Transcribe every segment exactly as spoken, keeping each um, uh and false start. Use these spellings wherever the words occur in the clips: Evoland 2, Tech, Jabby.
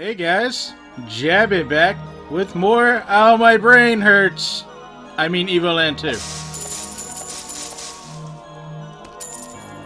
Hey guys, Jabby back with more Ow My Brain Hurts. I mean Evoland two.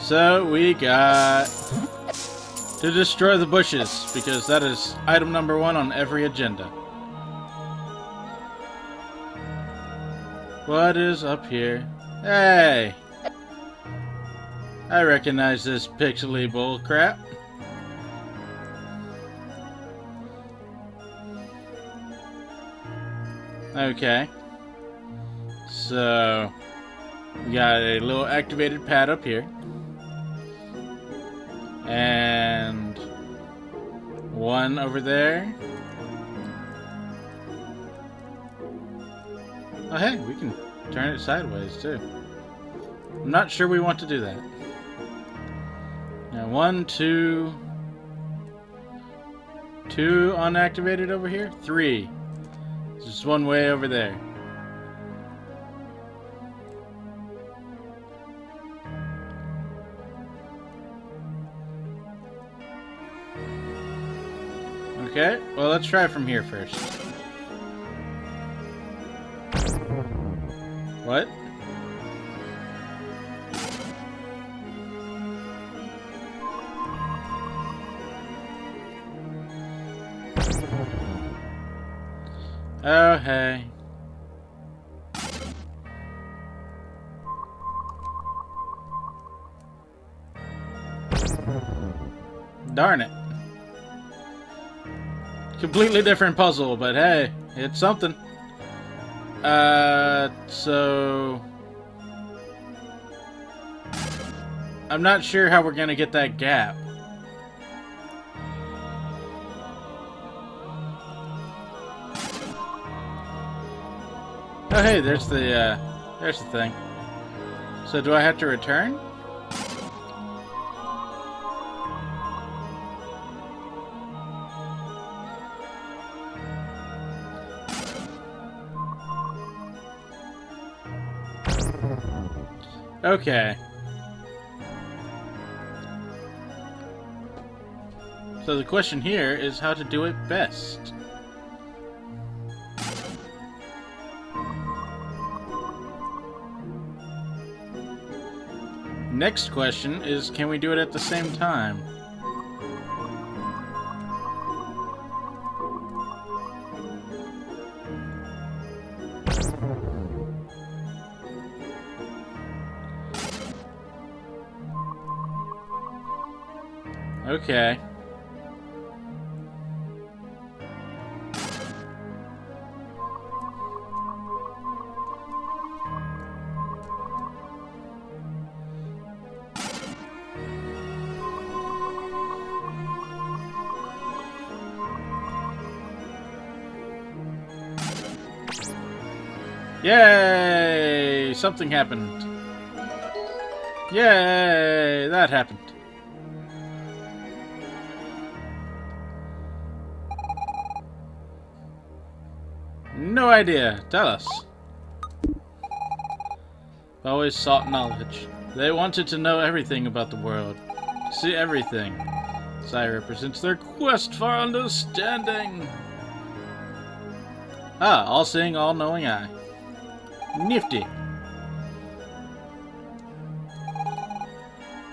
So we got to destroy the bushes because that is item number one on every agenda. What is up here? Hey! I recognize this pixely bullcrap. Okay, so we got a little activated pad up here, and one over there. Oh hey, we can turn it sideways too. I'm not sure we want to do that. Now one, two, two unactivated over here, three. Just one way over there. Okay, well let's try from here first. What? Oh, hey. Darn it. Completely different puzzle, but hey, it's something. Uh, so... I'm not sure how we're gonna get that gap. Oh hey, there's the uh, there's the thing. So do I have to return? Okay. So the question here is how to do it best. Next question is, can we do it at the same time? Okay. Yay! Something happened. Yay! That happened. No idea. Tell us. I always sought knowledge. They wanted to know everything about the world. See everything. Sire represents their quest for understanding. Ah, all-seeing, all-knowing eye. Nifty.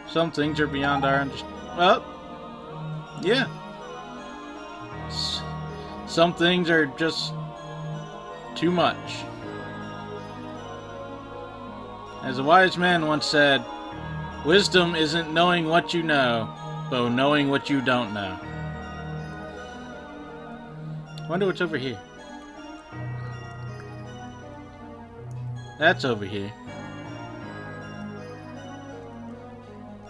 Some things are beyond our understanding. Well, yeah. S some things are just too much. As a wise man once said, wisdom isn't knowing what you know, but knowing what you don't know. I wonder what's over here. That's over here.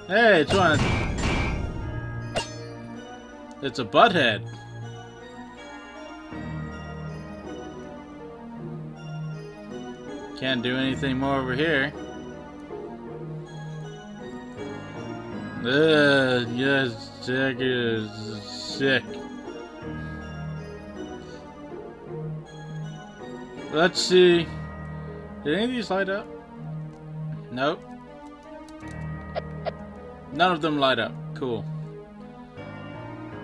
Hey, it's one. It's a butthead. Can't do anything more over here. Ugh, yes, sick is sick. Let's see. Did any of these light up? Nope. None of them light up. Cool.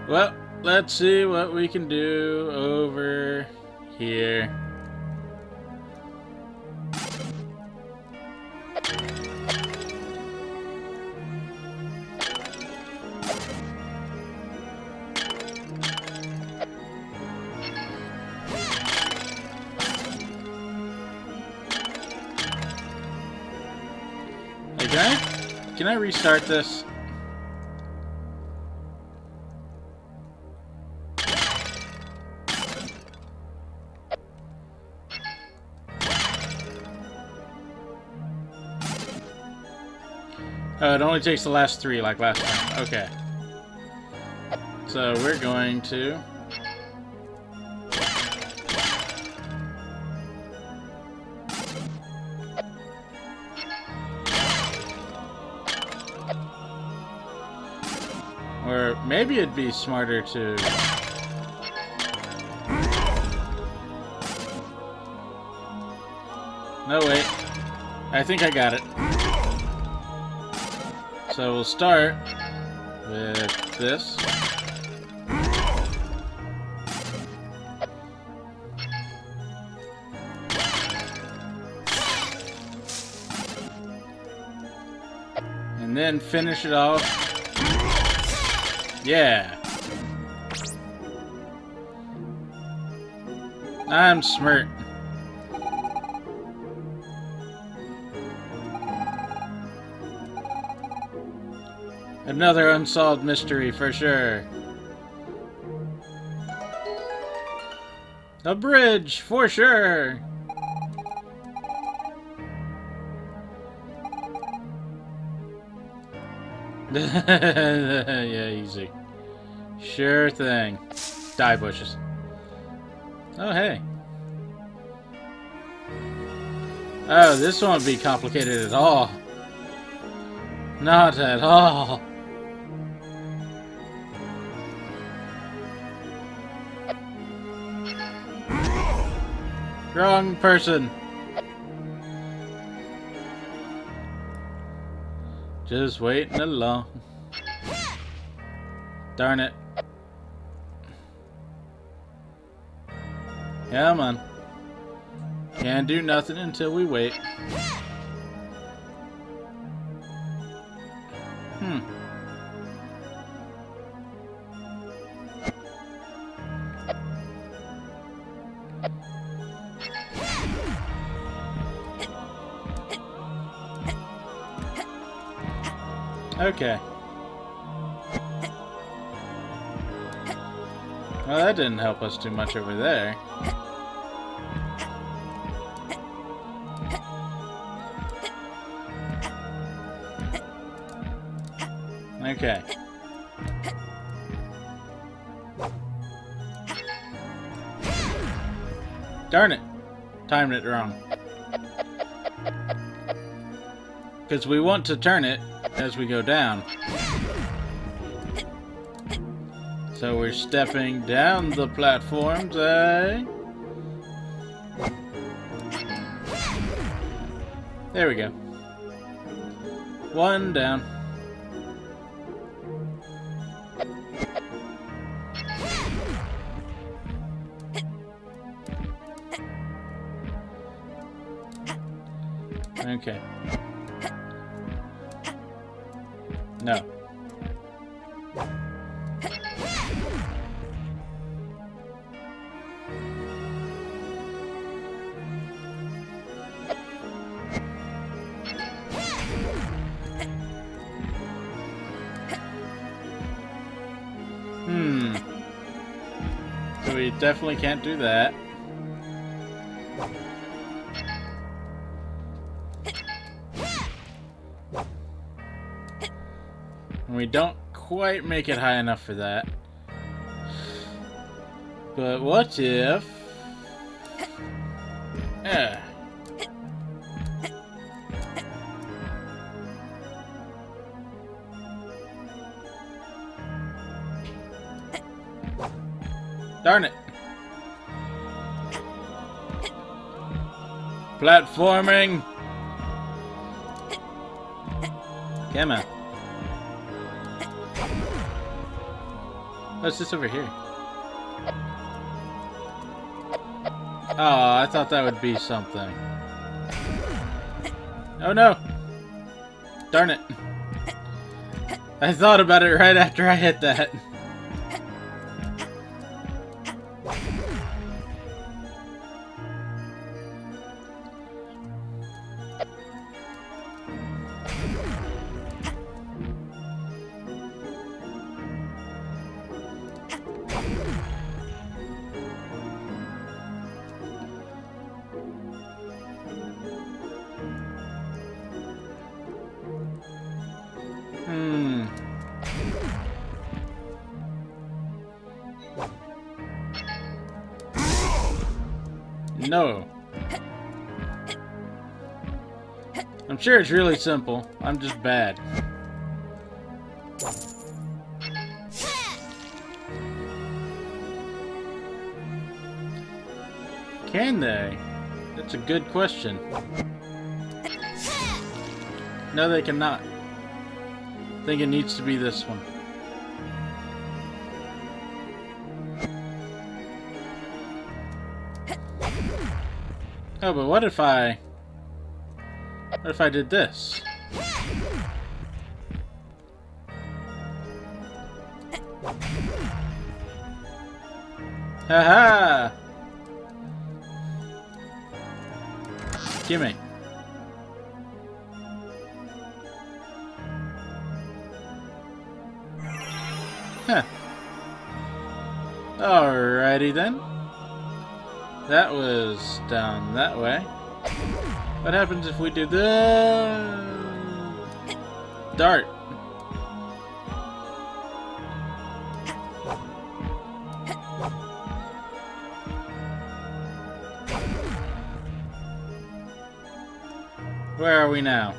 Well, Let's see what we can do over here. Hey, can I, can I restart this? Oh, it only takes the last three, like last time. Okay. So we're going to... Or maybe it'd be smarter to... No, wait. I think I got it. So we'll start with this. And then finish it off. Yeah. I'm smart. Another unsolved mystery for sure. A bridge for sure. Yeah, easy. Sure thing. Die bushes. Oh, hey. Oh, this won't be complicated at all. Not at all. Wrong person. Just waiting along. Darn it. Come on. Can't do nothing until we wait. Hmm. Okay. Well, that didn't help us too much over there. Okay. Darn it. Timed it wrong. Because we want to turn it as we go down. So we're stepping down the platforms, eh? There we go. One down. Okay. No. Hmm. So we definitely can't do that. We don't quite make it high enough for that. But what if... Yeah. Darn it. Platforming. Come on. Oh, it's just over here. Oh, I thought that would be something. Oh no! Darn it. I thought about it right after I hit that. No. I'm sure it's really simple. I'm just bad. Can they? That's a good question. No, they cannot. I think it needs to be this one. Oh, but what if I... What if I did this? Haha! Gimme. Huh. Alrighty then. That was down that way. What happens if we do the dart? Where are we now?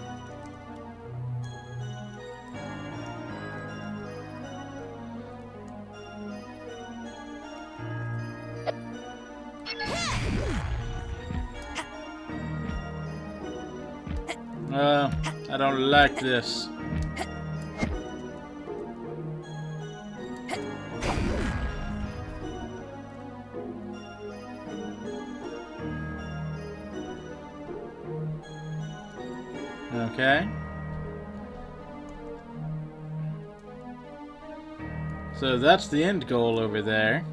Uh, I don't like this. Okay. So that's the end goal over there.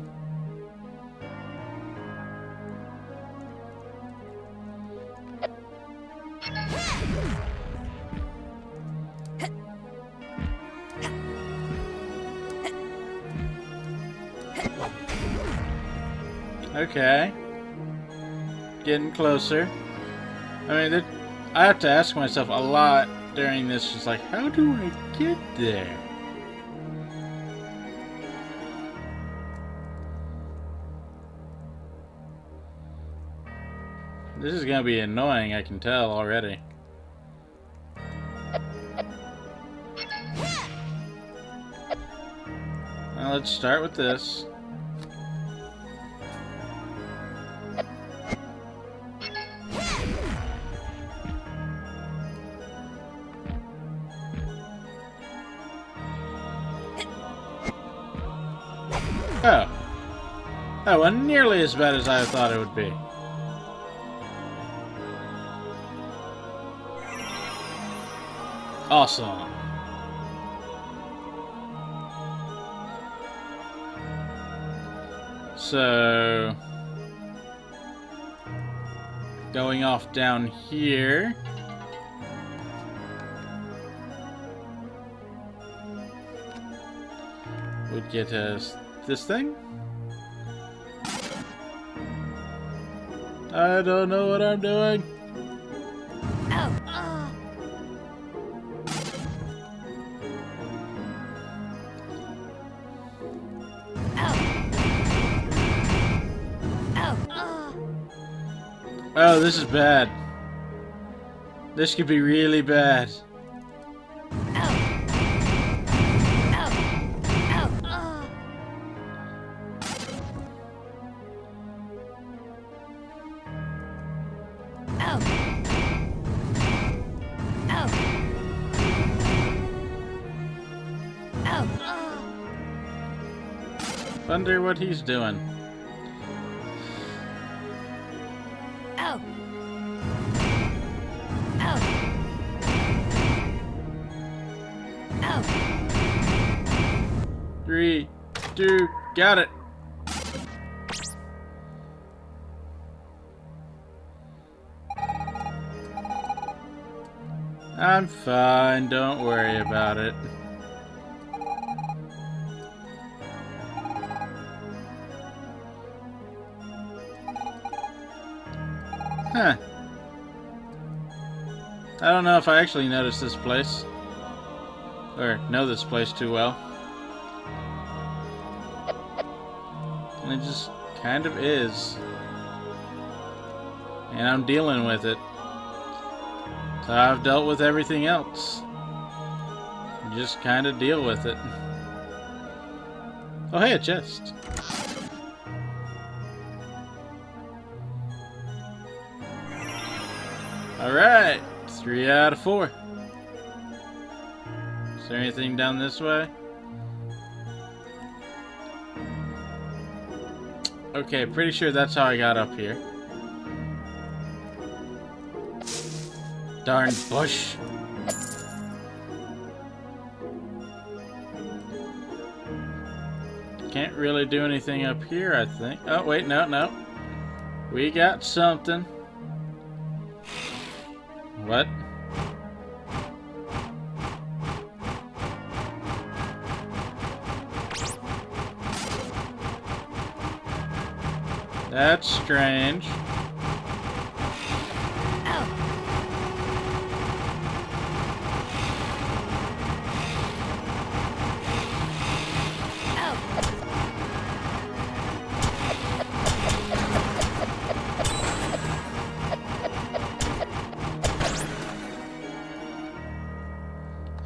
Okay. Getting closer. I mean, I have to ask myself a lot during this, just like, how do I get there? This is gonna be annoying, I can tell already. Now let's start with this. Oh. That wasn't nearly as bad as I thought it would be. Awesome. So... Going off down here... would get us... this thing? I don't know what I'm doing. Oh. Oh. Oh. Oh. Oh, this is bad. This could be really bad. Wonder what he's doing. Oh. Oh. Oh. Three, two, got it. I'm fine, don't worry about it. Huh. I don't know if I actually noticed this place. Or know this place too well. It just kind of is. And I'm dealing with it. I've dealt with everything else. You just kind of deal with it. Oh, hey, a chest. Alright, three out of four. Is there anything down this way? Okay, pretty sure that's how I got up here. Darn bush. Can't really do anything up here, I think. Oh, wait, no, no. We got something. What? That's strange.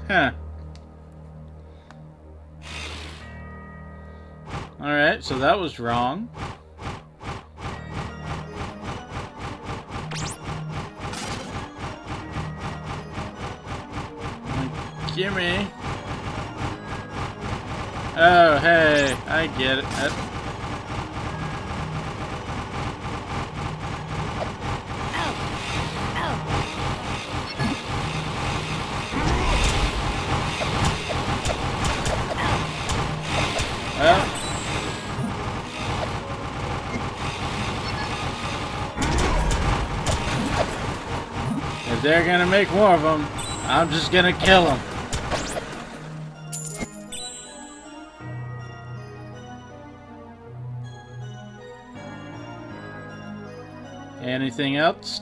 Huh. Alright, so that was wrong. Gimme. Oh, hey, I get it. That's they're gonna make more of them. I'm just gonna kill them. Anything else?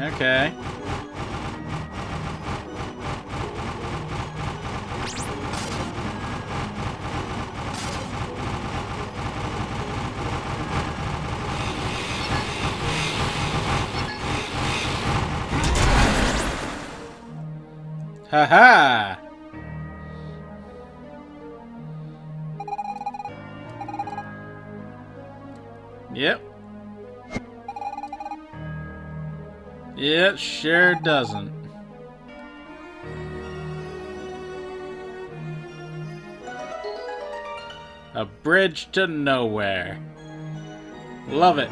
Okay. Haha! Yep. It sure doesn't. A bridge to nowhere. Love it.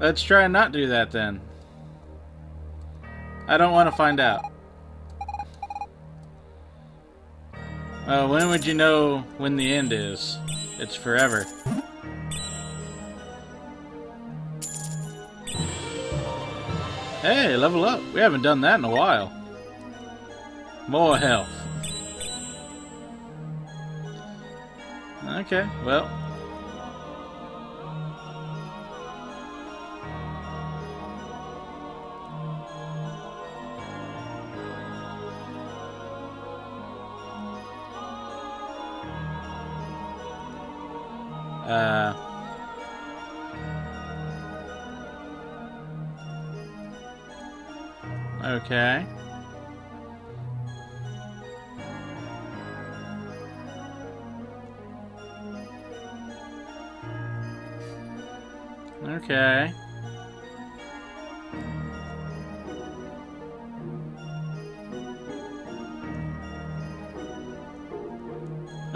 Let's try and not do that then. I don't want to find out. Well, when would you know when the end is? It's forever. Hey, level up. We haven't done that in a while. More health. Okay, well. Uh, okay. Okay.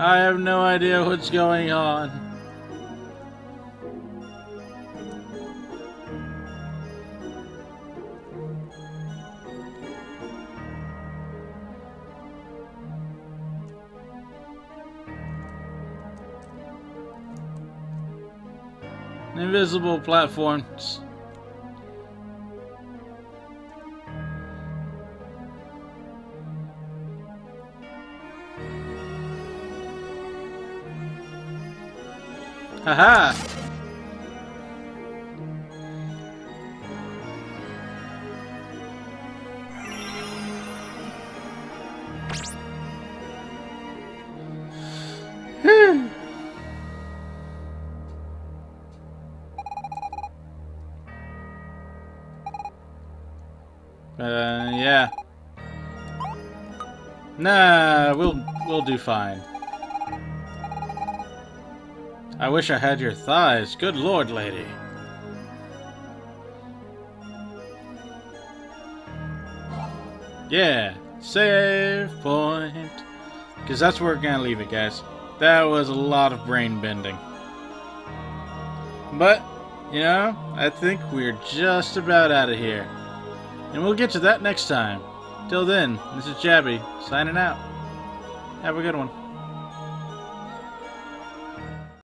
I have no idea what's going on. Invisible platforms. Haha! Uh, yeah. Nah, we'll we'll do fine. I wish I had your thighs. Good lord, lady. Yeah, save point. Because that's where we're gonna leave it, guys. That was a lot of brain bending. But, you know, I think we're just about out of here. And we'll get to that next time. Till then, this is Jabby, signing out. Have a good one.